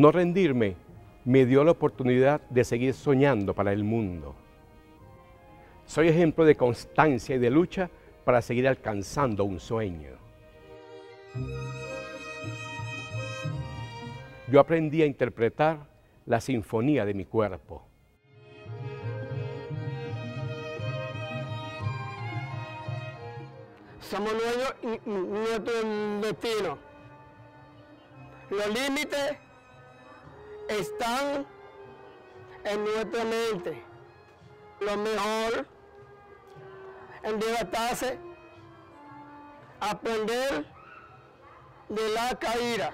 No rendirme me dio la oportunidad de seguir soñando para el mundo. Soy ejemplo de constancia y de lucha para seguir alcanzando un sueño. Yo aprendí a interpretar la sinfonía de mi cuerpo. Somos dueños de nuestro destino. Los límites están en nuestra mente. Lo mejor es levantarse, aprender de la caída.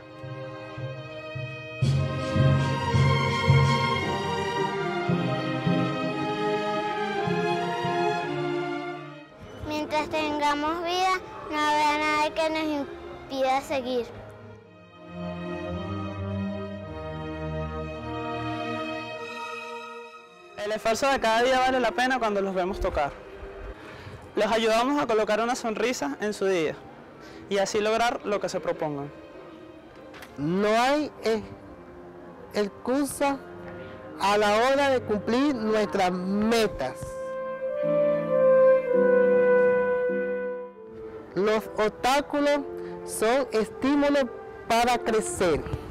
Mientras tengamos vida, no habrá nada que nos impida seguir. El esfuerzo de cada día vale la pena cuando los vemos tocar. Los ayudamos a colocar una sonrisa en su día y así lograr lo que se propongan. No hay excusa a la hora de cumplir nuestras metas. Los obstáculos son estímulos para crecer.